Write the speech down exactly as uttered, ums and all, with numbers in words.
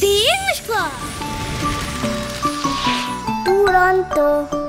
The English Club. Duronto.